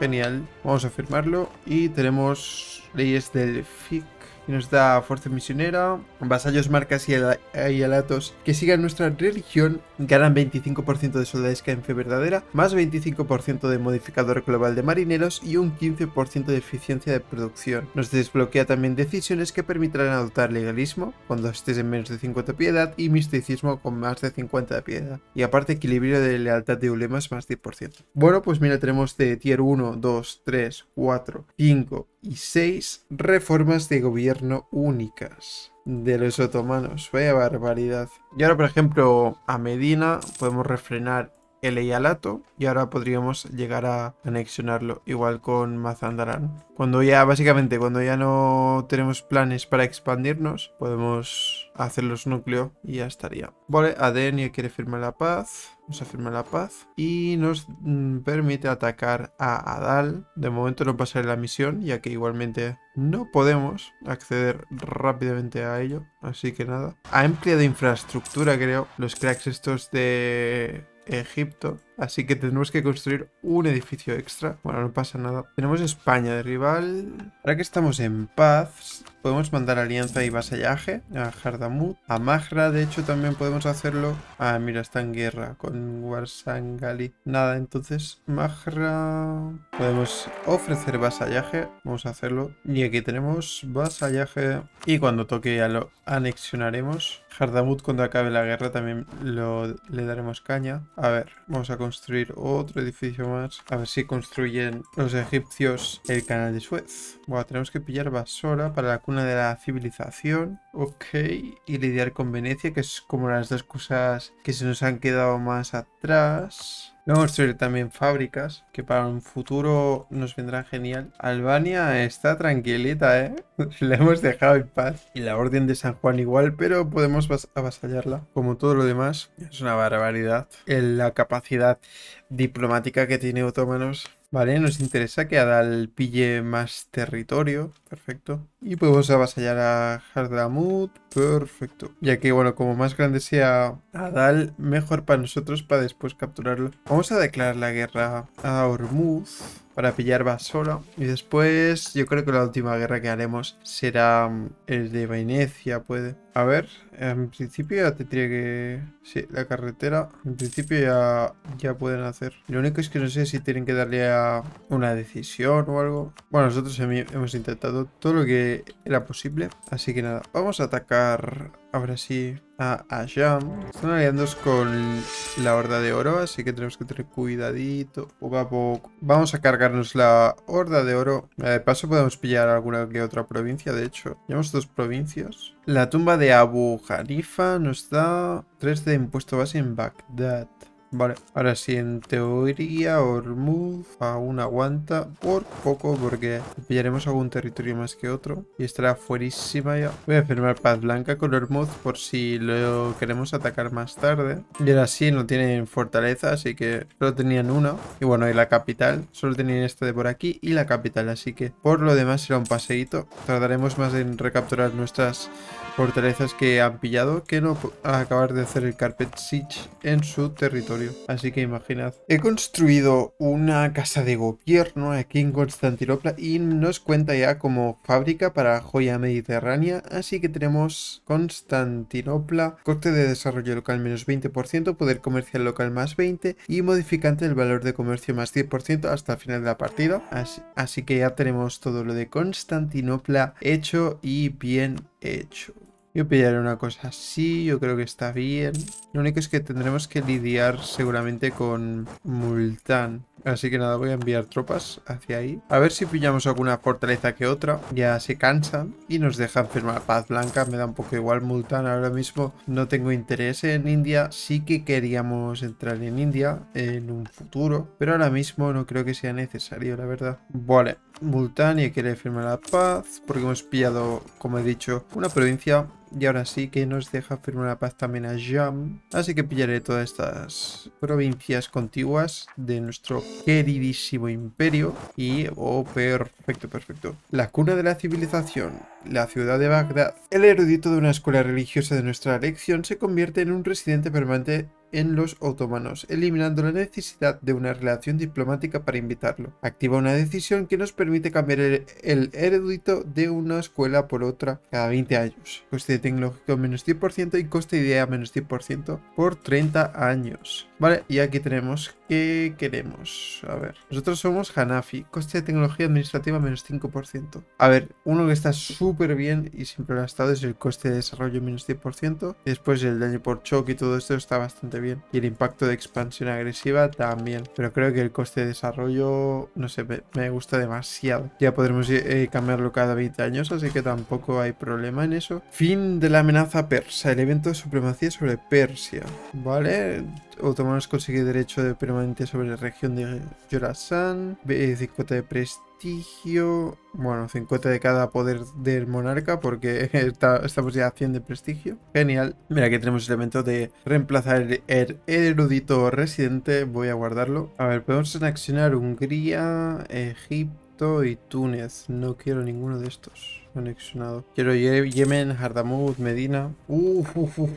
Genial, vamos a firmarlo y tenemos leyes del F I C y nos da fuerza misionera, vasallos, marcas y ayalatos que sigan nuestra religión ganan veinticinco por ciento de soldadesca en fe verdadera, más veinticinco por ciento de modificador global de marineros y un quince por ciento de eficiencia de producción. Nos desbloquea también decisiones que permitirán adoptar legalismo cuando estés en menos de cincuenta piedad y misticismo con más de cincuenta de piedad. Y aparte equilibrio de lealtad de ulemas más diez por ciento. Bueno, pues mira, tenemos de tier uno, dos, tres, cuatro, cinco y seis reformas de gobierno únicas de los otomanos. Vaya barbaridad. Y ahora, por ejemplo, a Medina podemos refrenar el eyalato y ahora podríamos llegar a anexionarlo, igual con Mazandarán. Cuando ya, básicamente, cuando ya no tenemos planes para expandirnos, podemos hacer los núcleos y ya estaría. Vale, Aden ya quiere firmar la paz. Vamos a firmar la paz. Y nos permite atacar a Adal. De momento no pasaré la misión, ya que igualmente no podemos acceder rápidamente a ello. Así que nada. Ha ampliado infraestructura, creo, los cracks estos de Egipto. Así que tendremos que construir un edificio extra. Bueno, no pasa nada. Tenemos España de rival. Ahora que estamos en paz, podemos mandar alianza y vasallaje a Hadramut. A Magra, de hecho, también podemos hacerlo. Ah, mira, está en guerra con Warsangali. Nada, entonces Magra. Podemos ofrecer vasallaje. Vamos a hacerlo. Y aquí tenemos vasallaje. Y cuando toque ya lo anexionaremos. Hadramut, cuando acabe la guerra, también lo, le daremos caña. A ver, vamos a construir otro edificio más. A ver si construyen los egipcios el canal de Suez. Bueno, tenemos que pillar basura para la cuna de la civilización. Ok. Y lidiar con Venecia, que es como las dos cosas que se nos han quedado más atrás. Vamos a construir también fábricas, que para un futuro nos vendrán genial. Albania está tranquilita, ¿eh? La hemos dejado en paz. Y la Orden de San Juan igual, pero podemos avasallarla. Como todo lo demás, es una barbaridad la capacidad diplomática que tiene Otomanos. Vale, nos interesa que Adal pille más territorio. Perfecto. Y podemos avasallar a Hadramut. Perfecto. Ya que, bueno, como más grande sea Adal, mejor para nosotros para después capturarlo. Vamos a declarar la guerra a Ormuz para pillar basura. Y después, yo creo que la última guerra que haremos será el de Venecia, puede. A ver, en principio ya tendría que... Sí, la carretera. En principio ya, ya pueden hacer. Lo único es que no sé si tienen que darle a una decisión o algo. Bueno, nosotros hemos intentado todo lo que era posible. Así que nada, vamos a atacar ahora sí a Asham. Están aliados con la Horda de Oro, así que tenemos que tener cuidadito poco a poco. Vamos a cargarnos la Horda de Oro. De paso podemos pillar alguna que otra provincia, de hecho. Llevamos dos provincias. La tumba de Abu Hanifa nos da tres de impuesto base en Bagdad. Vale, ahora sí, en teoría Ormuz aún aguanta por poco porque pillaremos algún territorio más que otro y estará fuerísima ya. Voy a firmar paz blanca con Ormuz por si lo queremos atacar más tarde. Y ahora sí, no tienen fortaleza, así que solo tenían una. Y bueno, y la capital, solo tenían esta de por aquí y la capital, así que por lo demás será un paseíto. Tardaremos más en recapturar nuestras fortalezas que han pillado que no acabar de hacer el carpet siege en su territorio. Así que imaginad. He construido una casa de gobierno aquí en Constantinopla y nos cuenta ya como fábrica para joya mediterránea. Así que tenemos Constantinopla, coste de desarrollo local menos veinte por ciento, poder comercial local más veinte por ciento y modificante del valor de comercio más diez por ciento hasta el final de la partida. Así, así que ya tenemos todo lo de Constantinopla hecho y bien hecho. Yo pillaré una cosa así, yo creo que está bien. Lo único es que tendremos que lidiar seguramente con Multán. Así que nada, voy a enviar tropas hacia ahí. A ver si pillamos alguna fortaleza que otra. Ya se cansan y nos dejan firmar paz blanca. Me da un poco igual Multán. Ahora mismo no tengo interés en India. Sí que queríamos entrar en India en un futuro, pero ahora mismo no creo que sea necesario, la verdad. Vale, Multán ya quiere firmar la paz porque hemos pillado, como he dicho, una provincia. Y ahora sí que nos deja firmar la paz también a Jam. Así que pillaré todas estas provincias contiguas de nuestro queridísimo imperio. Y, oh, perfecto, perfecto. La cuna de la civilización, la ciudad de Bagdad. El erudito de una escuela religiosa de nuestra elección se convierte en un residente permanente en los otomanos, eliminando la necesidad de una relación diplomática para invitarlo. Activa una decisión que nos permite cambiar el, el erudito de una escuela por otra cada veinte años. Coste tecnológico menos diez por ciento y coste idea menos diez por ciento por treinta años. Vale, y aquí tenemos que queremos. A ver, nosotros somos Hanafi, coste de tecnología administrativa menos cinco por ciento. A ver, uno que está súper bien y siempre lo ha estado es el coste de desarrollo menos diez por ciento. Después el daño por choque y todo esto está bastante bien. Bien. Y el impacto de expansión agresiva también. Pero creo que el coste de desarrollo, no sé, me, me gusta demasiado. Ya podremos eh, cambiarlo cada veinte años, así que tampoco hay problema en eso. Fin de la amenaza persa. El evento de supremacía sobre Persia. Vale. Otomanos consigue derecho de permanente sobre la región de Jorasán. cincuenta de prestigio. Bueno, cincuenta de cada poder del monarca porque está, estamos ya a cien de prestigio. Genial. Mira, aquí tenemos el evento de reemplazar el, el erudito residente. Voy a guardarlo. A ver, podemos anexionar Hungría, Egipto y Túnez. No quiero ninguno de estos. Anexionado. Quiero Yemen, Hadramut, Medina. Uh, uh, uh,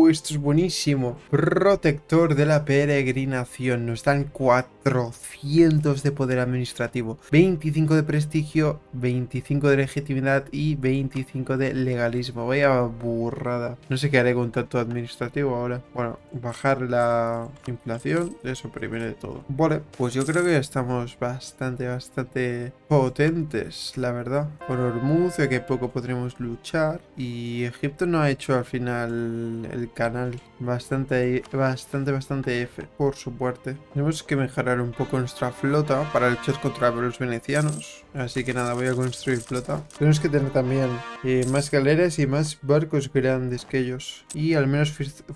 uh, esto es buenísimo. Protector de la peregrinación. Nos dan cuatrocientos de poder administrativo, veinticinco de prestigio, veinticinco de legitimidad y veinticinco de legalismo. Vaya burrada. No sé qué haré con tanto administrativo ahora. Bueno, bajar la inflación. Eso primero de todo. Vale, pues yo creo que estamos bastante, bastante potentes, la verdad. Por Hormuz, que poco podremos luchar. Y Egipto no ha hecho al final el canal. Bastante, bastante, bastante F por su parte. Tenemos que mejorar un poco nuestra flota para luchar contra los venecianos. Así que nada, voy a construir flota. Tenemos que tener también eh, más galeras y más barcos grandes que ellos. Y al menos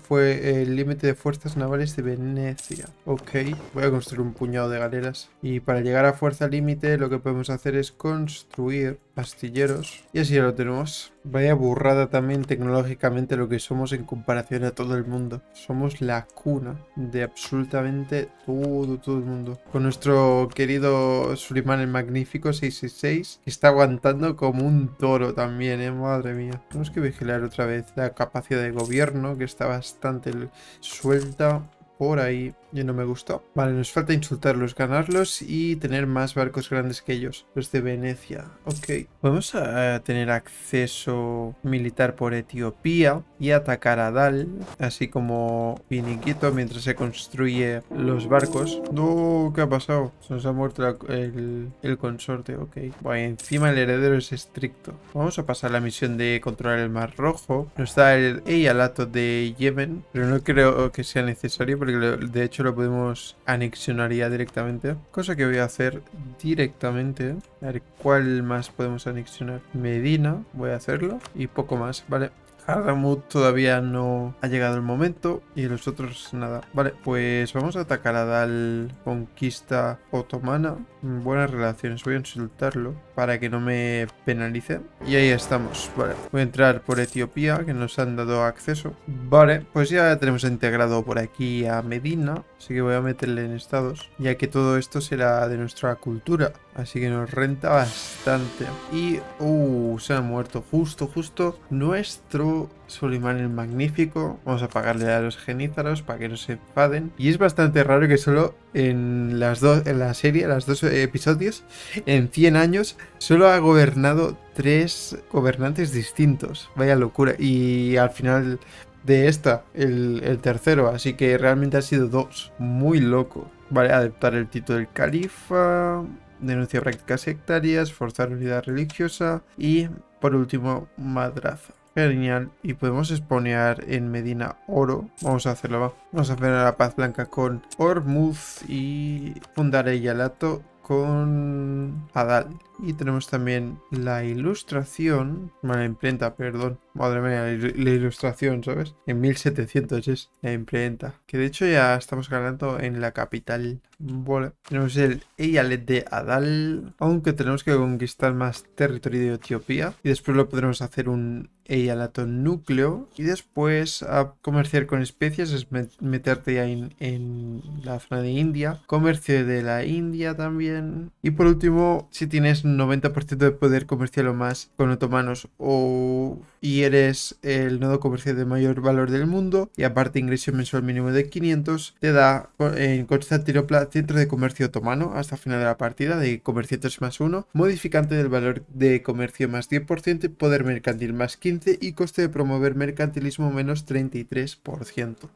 fue el límite de fuerzas navales de Venecia. Ok, voy a construir un puñado de galeras. Y para llegar a fuerza límite lo que podemos hacer es construir astilleros. Y así ya lo tenemos. Vaya burrada también tecnológicamente lo que somos en comparación a todo el mundo. Somos la cuna de absolutamente todo, todo el mundo. Con nuestro querido Solimán el Magnífico seiscientos sesenta y seis, que está aguantando como un toro también, ¿eh? Madre mía. Tenemos que vigilar otra vez la capacidad de gobierno, que está bastante suelta. Por ahí, yo no me gustó. Vale, nos falta insultarlos, ganarlos y tener más barcos grandes que ellos. Los de Venecia, ok. Podemos uh, tener acceso militar por Etiopía y atacar a Adal, así como finiquito mientras se construye los barcos. No, oh, ¿qué ha pasado? Se nos ha muerto la, el, el consorte, ok. Bueno, encima el heredero es estricto. Vamos a pasar la misión de controlar el Mar Rojo. Nos da el Eyalato de Yemen, pero no creo que sea necesario, porque de hecho lo podemos anexionar ya directamente. Cosa que voy a hacer directamente. A ver cuál más podemos anexionar. Medina, voy a hacerlo. Y poco más, vale. Hadramut todavía no ha llegado el momento y los otros nada. Vale, pues vamos a atacar a Adal, conquista otomana. Buenas relaciones, voy a insultarlo para que no me penalice. Y ahí estamos, vale. Voy a entrar por Etiopía, que nos han dado acceso. Vale, pues ya tenemos integrado por aquí a Medina, así que voy a meterle en estados, ya que todo esto será de nuestra cultura, así que nos renta bastante. Y, uh, se ha muerto justo, justo nuestro Solimán el Magnífico. Vamos a pagarle a los genízaros para que no se enfaden. Y es bastante raro que solo en las dos, en la serie, las dos episodios, en cien años, solo ha gobernado tres gobernantes distintos. Vaya locura. Y al final de esta, el, el tercero, así que realmente ha sido dos. Muy loco. Vale, adaptar el título del califa, denuncia prácticas sectarias, forzar unidad religiosa y, por último, madraza. Genial. Y podemos exponer en Medina oro. Vamos a hacerlo, va. Vamos a hacer la paz blanca con Ormuz y fundar el Yalato con Adal. Y tenemos también la ilustración, bueno, la imprenta, perdón, madre mía, la, il la ilustración, ¿sabes? En mil setecientos es la imprenta, que de hecho ya estamos ganando en la capital. Bueno, tenemos el Eyalet de Adal, aunque tenemos que conquistar más territorio de Etiopía y después lo podremos hacer un Eyalato núcleo y después a comerciar con especies, es met meterte ya en, en la zona de India, comercio de la India también y por último, si tienes noventa por ciento de poder comercial o más con otomanos o y eres el nodo comercial de mayor valor del mundo y aparte ingreso mensual mínimo de quinientos, te da en Constantinopla centro de comercio otomano hasta final de la partida de comerciantes más uno, modificante del valor de comercio más diez por ciento, poder mercantil más quince y coste de promover mercantilismo menos treinta y tres por ciento.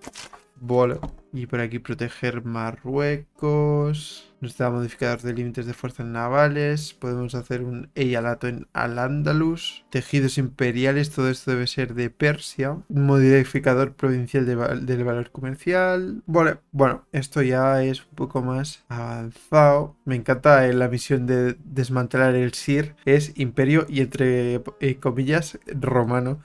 Vale. Y por aquí proteger Marruecos. Nos da modificador de límites de fuerzas navales. Podemos hacer un Eyalato en Al-Ándalus. Tejidos imperiales, todo esto debe ser de Persia. Un modificador provincial de val del valor comercial. Vale, bueno, esto ya es un poco más avanzado. Me encanta eh, la misión de desmantelar el Sir. Es imperio y entre eh, comillas romano.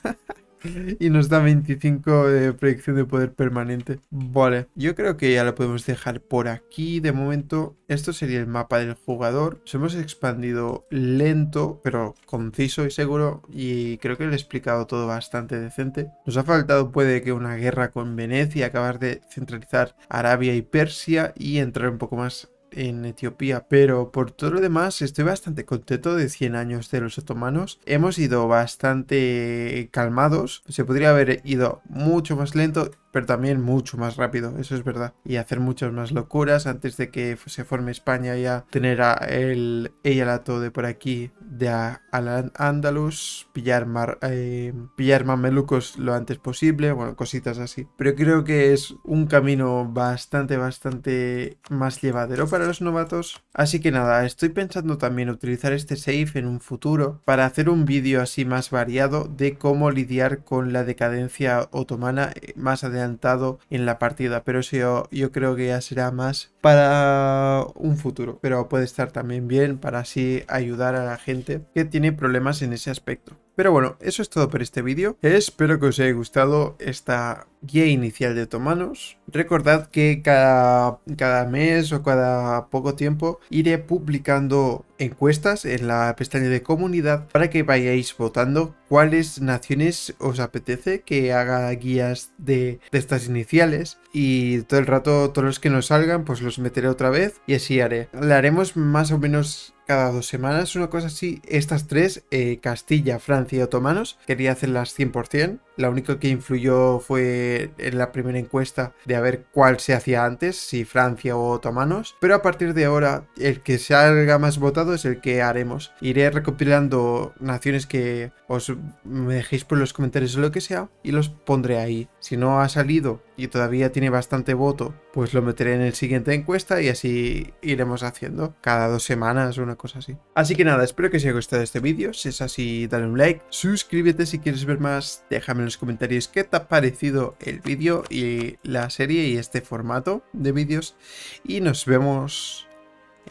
Y nos da veinticinco de proyección de poder permanente. Vale, yo creo que ya lo podemos dejar por aquí de momento. Esto sería el mapa del jugador. Nos hemos expandido lento, pero conciso y seguro. Y creo que le he explicado todo bastante decente. Nos ha faltado, puede que una guerra con Venecia, acabar de centralizar Arabia y Persia y entrar un poco más en Etiopía, pero por todo lo demás estoy bastante contento de cien años de los otomanos. Hemos ido bastante calmados, se podría haber ido mucho más lento, pero también mucho más rápido, eso es verdad, y hacer muchas más locuras antes de que se forme España. Ya tener a el Eyalato de por aquí de Al-Ándalus, pillar, mar, eh, pillar mamelucos lo antes posible, bueno, cositas así, pero creo que es un camino bastante, bastante más llevadero para los novatos. Así que nada, estoy pensando también utilizar este save en un futuro para hacer un vídeo así más variado de cómo lidiar con la decadencia otomana más adelantado en la partida, pero eso yo, yo creo que ya será más para un futuro, pero puede estar también bien para así ayudar a la gente que tiene problemas en ese aspecto. Pero bueno, eso es todo por este vídeo. Espero que os haya gustado esta guía inicial de otomanos. Recordad que cada, cada mes o cada poco tiempo iré publicando encuestas en la pestaña de comunidad para que vayáis votando cuáles naciones os apetece que haga guías de, de estas iniciales. Y todo el rato, todos los que nos salgan, pues los meteré otra vez y así haré. La haremos más o menos cada dos semanas, una cosa así. Estas tres, eh, Castilla, Francia y otomanos, quería hacerlas cien por cien. La única que influyó fue en la primera encuesta de a ver cuál se hacía antes, si Francia o otomanos. Pero a partir de ahora, el que salga más votado es el que haremos. Iré recopilando naciones que os me dejéis por los comentarios o lo que sea y los pondré ahí. Si no ha salido y todavía tiene bastante voto, pues lo meteré en el siguiente encuesta y así iremos haciendo cada dos semanas, una cosa así. Así que nada, espero que os haya gustado este vídeo. Si es así, dale un like, suscríbete si quieres ver más, déjame en los comentarios qué te ha parecido el vídeo y la serie y este formato de vídeos y nos vemos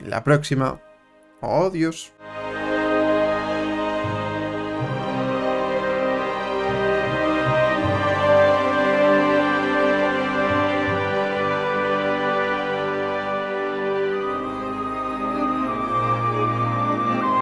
en la próxima. Adiós.